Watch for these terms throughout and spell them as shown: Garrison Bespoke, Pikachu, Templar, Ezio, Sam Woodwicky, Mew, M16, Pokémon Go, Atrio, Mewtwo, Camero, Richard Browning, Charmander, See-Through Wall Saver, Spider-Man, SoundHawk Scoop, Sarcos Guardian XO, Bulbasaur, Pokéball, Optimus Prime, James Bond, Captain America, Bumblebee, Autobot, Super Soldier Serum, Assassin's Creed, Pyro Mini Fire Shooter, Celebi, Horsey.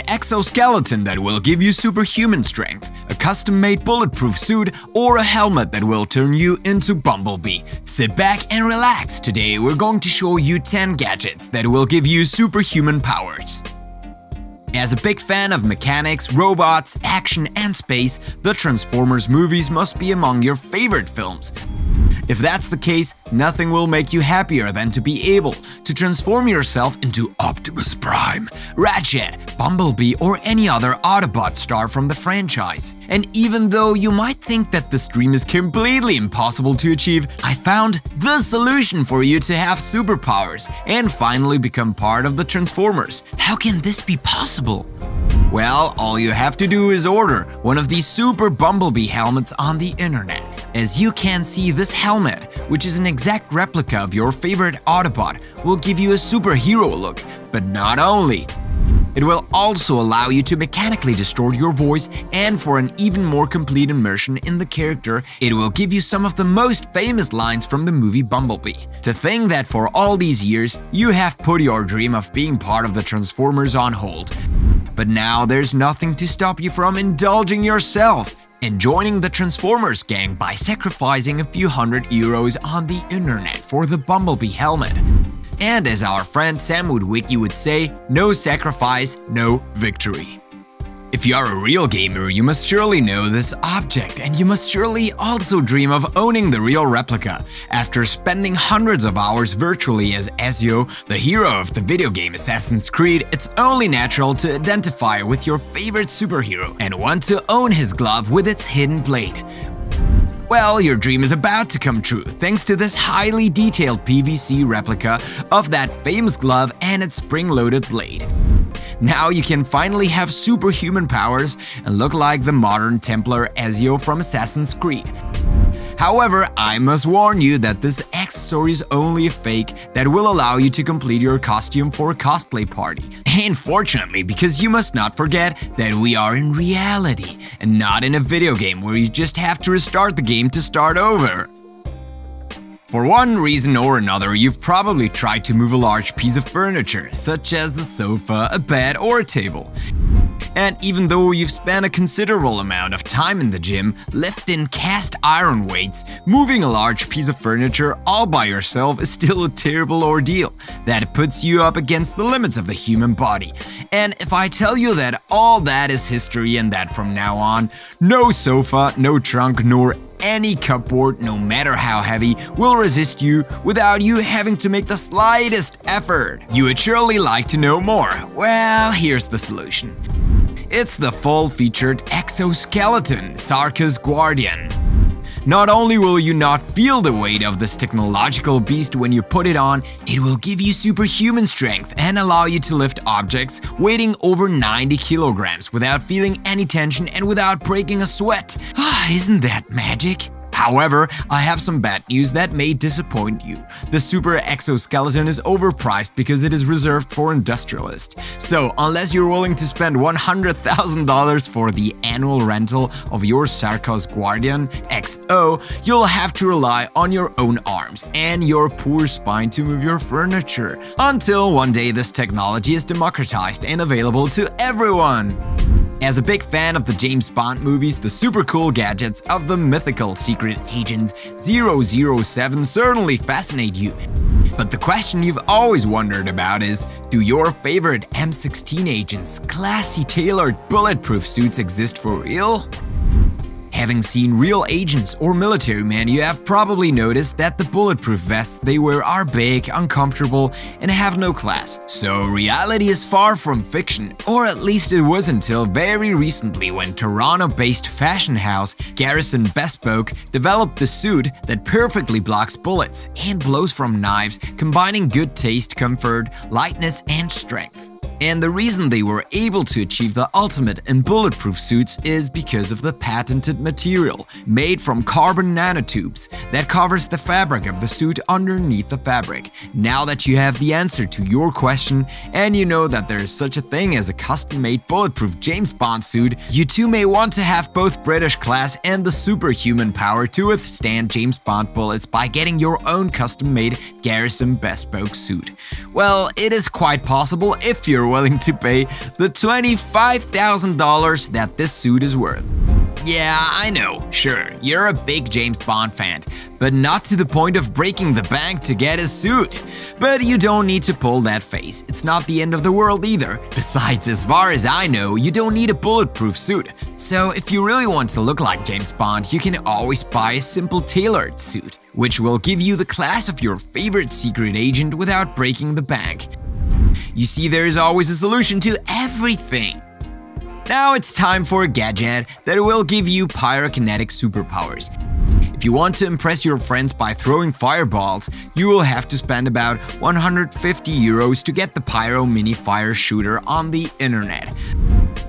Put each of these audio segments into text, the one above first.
an exoskeleton that will give you superhuman strength, a custom-made bulletproof suit, or a helmet that will turn you into Bumblebee. Sit back and relax, today we're going to show you 10 gadgets that will give you superhuman powers. As a big fan of mechanics, robots, action and space, the Transformers movies must be among your favorite films. If that's the case, nothing will make you happier than to be able to transform yourself into Optimus Prime, Ratchet, Bumblebee or any other Autobot star from the franchise. And even though you might think that this dream is completely impossible to achieve, I found the solution for you to have superpowers and finally become part of the Transformers. How can this be possible? Well, all you have to do is order one of these super Bumblebee helmets on the internet. As you can see, this helmet, which is an exact replica of your favorite Autobot, will give you a superhero look. But not only. It will also allow you to mechanically distort your voice, and for an even more complete immersion in the character, it will give you some of the most famous lines from the movie Bumblebee. To think that for all these years, you have put your dream of being part of the Transformers on hold. But now there's nothing to stop you from indulging yourself and joining the Transformers gang by sacrificing a few €100 on the internet for the Bumblebee helmet. And as our friend Sam Woodwicky would say, no sacrifice, no victory. If you are a real gamer, you must surely know this object, and you must surely also dream of owning the real replica. After spending hundreds of hours virtually as Ezio, the hero of the video game Assassin's Creed, it's only natural to identify with your favorite superhero and want to own his glove with its hidden blade. Well, your dream is about to come true thanks to this highly detailed PVC replica of that famous glove and its spring-loaded blade. Now you can finally have superhuman powers and look like the modern Templar Ezio from Assassin's Creed. However, I must warn you that this accessory is only a fake that will allow you to complete your costume for a cosplay party. And fortunately, because you must not forget that we are in reality and not in a video game where you just have to restart the game to start over. For one reason or another, you've probably tried to move a large piece of furniture, such as a sofa, a bed or a table. And even though you've spent a considerable amount of time in the gym, lifting cast iron weights, moving a large piece of furniture all by yourself is still a terrible ordeal that puts you up against the limits of the human body. And if I tell you that all that is history and that from now on, no sofa, no trunk, nor any cupboard, no matter how heavy, will resist you without you having to make the slightest effort, you would surely like to know more. Well, here's the solution. It's the full-featured exoskeleton Sarcos Guardian. Not only will you not feel the weight of this technological beast when you put it on, it will give you superhuman strength and allow you to lift objects weighing over 90 kilograms without feeling any tension and without breaking a sweat. Isn't that magic? However, I have some bad news that may disappoint you. The super exoskeleton is overpriced because it is reserved for industrialists. So, unless you're willing to spend $100,000 for the annual rental of your Sarcos Guardian XO, you'll have to rely on your own arms and your poor spine to move your furniture. Until one day this technology is democratized and available to everyone. As a big fan of the James Bond movies, the super cool gadgets of the mythical secret agent 007 certainly fascinate you. But the question you've always wondered about is, do your favorite M16 agents' classy tailored bulletproof suits exist for real? Having seen real agents or military men, you have probably noticed that the bulletproof vests they wear are big, uncomfortable, and have no class. So reality is far from fiction, or at least it was until very recently when Toronto-based fashion house Garrison Bespoke developed the suit that perfectly blocks bullets and blows from knives, combining good taste, comfort, lightness, and strength. And the reason they were able to achieve the ultimate in bulletproof suits is because of the patented material, made from carbon nanotubes, that covers the fabric of the suit underneath the fabric. Now that you have the answer to your question, and you know that there is such a thing as a custom-made bulletproof James Bond suit, you too may want to have both British class and the superhuman power to withstand James Bond bullets by getting your own custom-made Garrison Bespoke suit. Well, it is quite possible if you're you're willing to pay the $25,000 that this suit is worth. Yeah, I know, sure, you're a big James Bond fan, but not to the point of breaking the bank to get his suit. But you don't need to pull that face, it's not the end of the world either. Besides, as far as I know, you don't need a bulletproof suit. So if you really want to look like James Bond, you can always buy a simple tailored suit, which will give you the class of your favorite secret agent without breaking the bank. You see, there is always a solution to everything. Now it's time for a gadget that will give you pyrokinetic superpowers. If you want to impress your friends by throwing fireballs, you will have to spend about 150 euros to get the Pyro Mini Fire Shooter on the internet.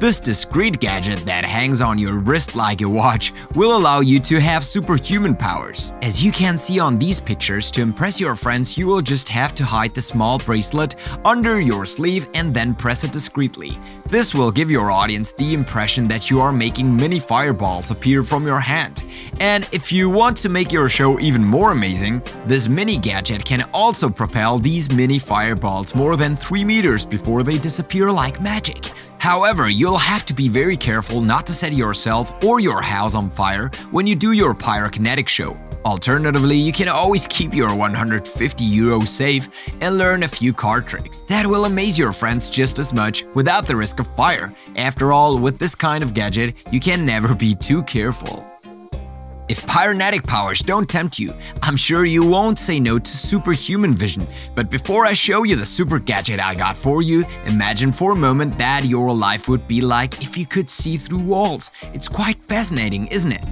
This discreet gadget that hangs on your wrist like a watch will allow you to have superhuman powers. As you can see on these pictures, to impress your friends, you will just have to hide the small bracelet under your sleeve and then press it discreetly. This will give your audience the impression that you are making mini fireballs appear from your hand. And if you want to make your show even more amazing, this mini gadget can also propel these mini fireballs more than 3 meters before they disappear like magic. However, you'll have to be very careful not to set yourself or your house on fire when you do your pyrokinetic show. Alternatively, you can always keep your 150 euro safe and learn a few card tricks that will amaze your friends just as much without the risk of fire. After all, with this kind of gadget, you can never be too careful. If pyrokinetic powers don't tempt you, I'm sure you won't say no to superhuman vision. But before I show you the super gadget I got for you, imagine for a moment that your life would be like if you could see through walls. It's quite fascinating, isn't it?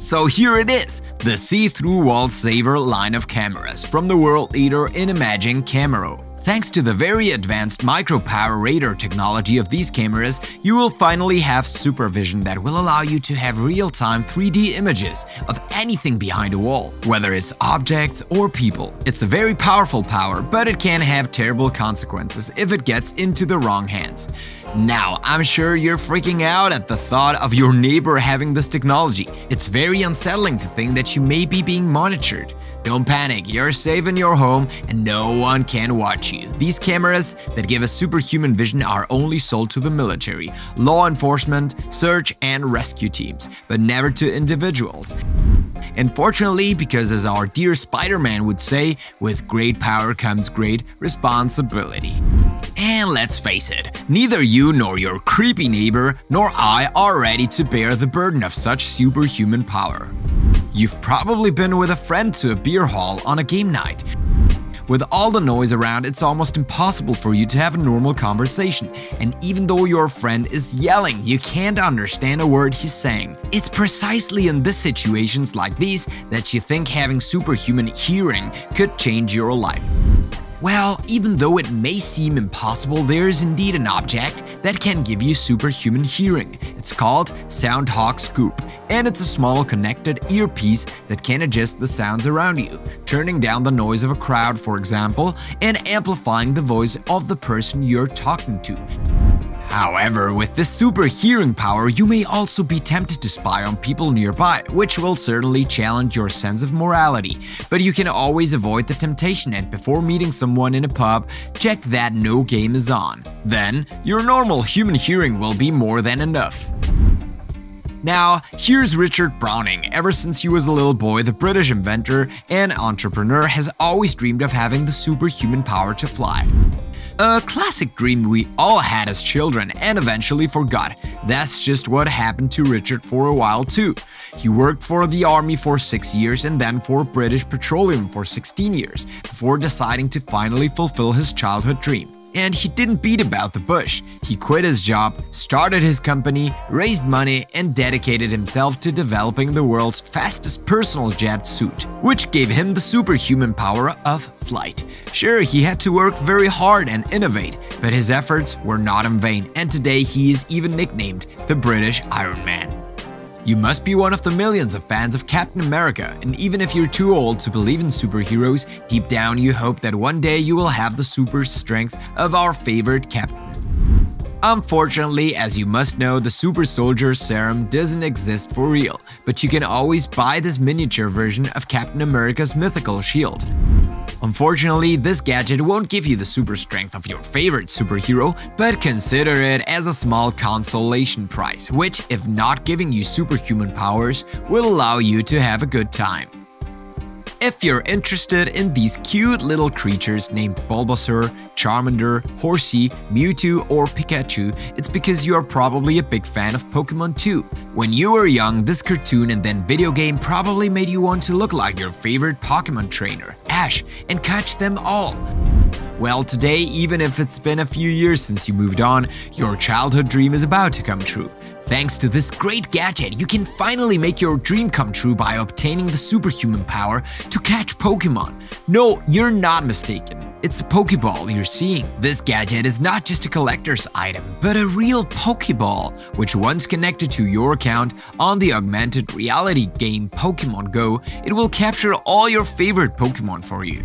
So here it is, the See-Through Wall Saver line of cameras from the world leader in imaging, Camero. Thanks to the very advanced micro-power radar technology of these cameras, you will finally have supervision that will allow you to have real-time 3D images of anything behind a wall, whether it's objects or people. It's a very powerful power, but it can have terrible consequences if it gets into the wrong hands. Now, I'm sure you're freaking out at the thought of your neighbor having this technology. It's very unsettling to think that you may be being monitored. Don't panic, you're safe in your home and no one can watch you. These cameras that give us superhuman vision are only sold to the military, law enforcement, search and rescue teams, but never to individuals. Unfortunately, because as our dear Spider-Man would say, with great power comes great responsibility. And let's face it, neither you nor your creepy neighbor nor I are ready to bear the burden of such superhuman power. You've probably been with a friend to a beer hall on a game night. With all the noise around, it's almost impossible for you to have a normal conversation. And even though your friend is yelling, you can't understand a word he's saying. It's precisely in these situations like these that you think having superhuman hearing could change your life. Well, even though it may seem impossible, there is indeed an object that can give you superhuman hearing. It's called SoundHawk Scoop, and it's a small connected earpiece that can adjust the sounds around you, turning down the noise of a crowd, for example, and amplifying the voice of the person you're talking to. However, with this super hearing power, you may also be tempted to spy on people nearby, which will certainly challenge your sense of morality. But you can always avoid the temptation and before meeting someone in a pub, check that no game is on. Then, your normal human hearing will be more than enough. Now, here's Richard Browning. Ever since he was a little boy, the British inventor and entrepreneur has always dreamed of having the superhuman power to fly. A classic dream we all had as children and eventually forgot. That's just what happened to Richard for a while too. He worked for the army for 6 years and then for British Petroleum for 16 years before deciding to finally fulfill his childhood dream. And he didn't beat about the bush. He quit his job, started his company, raised money and dedicated himself to developing the world's fastest personal jet suit, which gave him the superhuman power of flight. Sure, he had to work very hard and innovate, but his efforts were not in vain, and today he is even nicknamed the British Iron Man. You must be one of the millions of fans of Captain America, and even if you're too old to believe in superheroes, deep down you hope that one day you will have the super strength of our favorite Captain. Unfortunately, as you must know, the Super Soldier Serum doesn't exist for real, but you can always buy this miniature version of Captain America's mythical shield. Unfortunately, this gadget won't give you the super strength of your favorite superhero, but consider it as a small consolation prize, which, if not giving you superhuman powers, will allow you to have a good time. If you're interested in these cute little creatures named Bulbasaur, Charmander, Horsey, Mewtwo or Pikachu, it's because you are probably a big fan of Pokemon too. When you were young, this cartoon and then video game probably made you want to look like your favorite Pokemon trainer, Ash, and catch them all. Well, today, even if it's been a few years since you moved on, your childhood dream is about to come true. Thanks to this great gadget, you can finally make your dream come true by obtaining the superhuman power to catch Pokemon. No, you're not mistaken. It's a Pokéball you're seeing. This gadget is not just a collector's item, but a real Pokéball, which once connected to your account on the augmented reality game Pokémon Go, it will capture all your favorite Pokemon for you.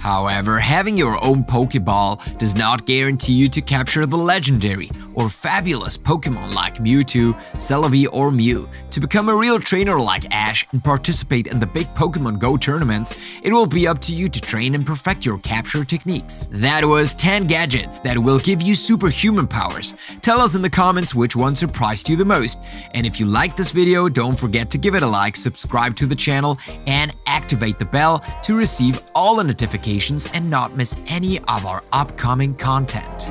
However, having your own Pokéball does not guarantee you to capture the legendary or fabulous Pokémon like Mewtwo, Celebi or Mew. To become a real trainer like Ash and participate in the big Pokémon Go tournaments, it will be up to you to train and perfect your capture techniques. That was 10 gadgets that will give you superhuman powers. Tell us in the comments which one surprised you the most. And if you liked this video, don't forget to give it a like, subscribe to the channel and activate the bell to receive all the notifications and not miss any of our upcoming content.